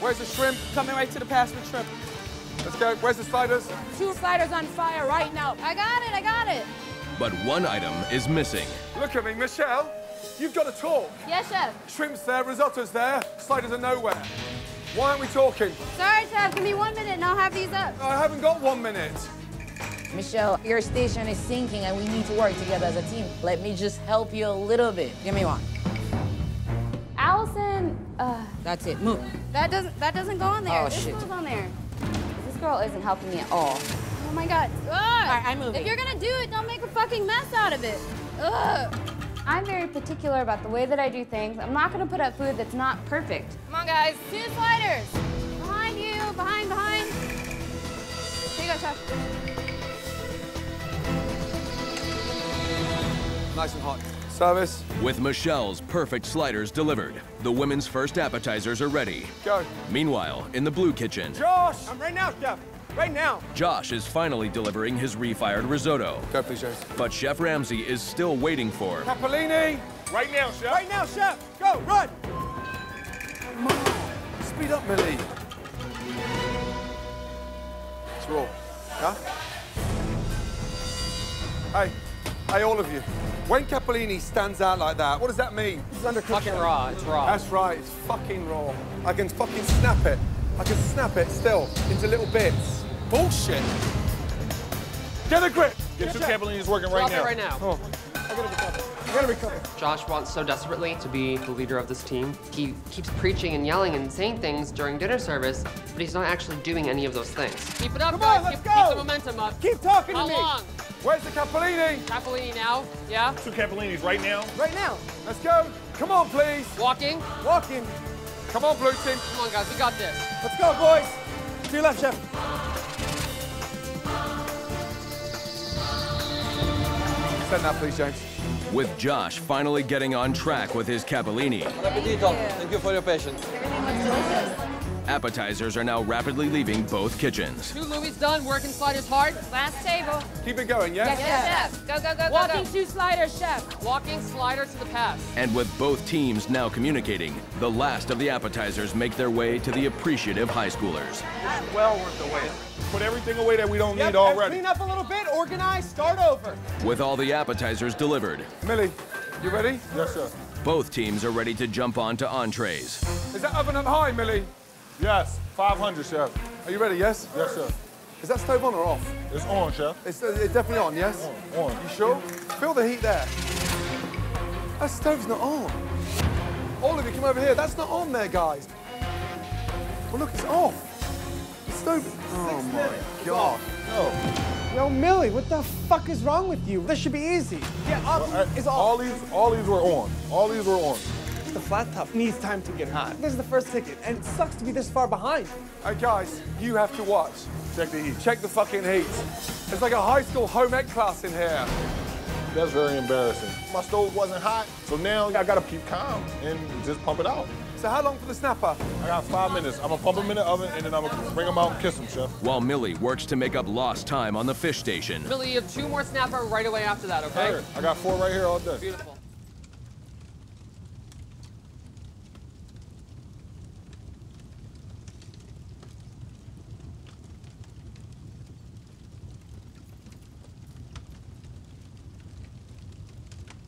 Where's the shrimp? Coming right to the pass with shrimp. Let's go. Where's the sliders? 2 sliders on fire right now. I got it, I got it. But one item is missing. Look at me, Michelle. You've got to talk. Yes, chef. Shrimp's there, risotto's there, sliders are nowhere. Why aren't we talking? Sorry, chef. Give me 1 minute and I'll have these up. I haven't got 1 minute. Michelle, your station is sinking and we need to work together as a team. Let me just help you a little bit. Give me 1. Allison, that's it. Move. That doesn't go on there. Oh, shit. This goes on there. This girl isn't helping me at all. Oh my God. Ugh. All right, I'm moving. If you're gonna do it, don't make a fucking mess out of it. Ugh. I'm very particular about the way that I do things. I'm not gonna put up food that's not perfect. Come on, guys. 2 sliders. Behind you. Behind. Here you go, chef. Nice and hot. Service. With Michelle's perfect sliders delivered, the women's first appetizers are ready. Go. Meanwhile, in the blue kitchen. Josh! I'm right now, chef. Right now. Josh is finally delivering his refired risotto. Go, please, chef. But Chef Ramsay is still waiting for... Cappellini! Right now, chef. Right now, chef. Go, run! Speed up, Millie. It's raw. Huh? Hey, all of you. When Cappellini stands out like that, what does that mean? It's undercooked. Fucking raw, it's raw. That's right, it's fucking raw. I can fucking snap it. I can snap it still into little bits. Bullshit. Get a grip. Get to Cappellini's working right now. Right now. Oh. I gotta recover. Josh wants so desperately to be the leader of this team. He keeps preaching and yelling and saying things during dinner service, but he's not actually doing any of those things. Keep it up, guys. Come on, let's go. Keep the momentum up. Keep talking to me. How long? Where's the Cappellini? Cappellini now, yeah. 2 Cappellinis right now. Right now. Let's go. Come on, please. Walking. Walking. Come on, blue team. Come on, guys. We got this. Let's go, boys. To your left, chef. Send that, please, James. With Josh finally getting on track with his Cappellini. Thank you for your patience. Everything looks delicious. Appetizers are now rapidly leaving both kitchens. 2 Louis done, working sliders hard. Last table. Keep it going, yeah? Yes, chef. Go. Walking 2 sliders, chef. Walking slider to the pass. And with both teams now communicating, the last of the appetizers make their way to the appreciative high schoolers. It's well worth the wait. Put everything away that we don't need already. Clean up a little bit, organize, start over. With all the appetizers delivered. Millie, you ready? Yes, sir. Both teams are ready to jump on to entrees. Is that oven up high, Millie? Yes, 500, chef. Are you ready, yes? Yes, sir. Is that stove on or off? It's on, chef. It's definitely on, yes? On. You sure? Feel the heat there. That stove's not on. All of you, come over here. That's not on there, guys. Well, look, it's off. The stove... Oh, my God. Oh. Yo, Millie, what the fuck is wrong with you? This should be easy. Yeah, it's off. All these were on. All these were on. The flat top needs time to get hot. This is the first ticket, and it sucks to be this far behind. Hey, guys, you have to watch. Check the heat. Check the fucking heat. It's like a high school home ec class in here. That's very embarrassing. My stove wasn't hot, so now I gotta keep calm and just pump it out. So how long for the snapper? I got 5 minutes. I'm gonna pump them in the oven, and then I'm gonna bring them out and kiss them, chef. While Millie works to make up lost time on the fish station. Millie, you have 2 more snapper right away after that, okay? Right here. I got 4 right here all day. Beautiful.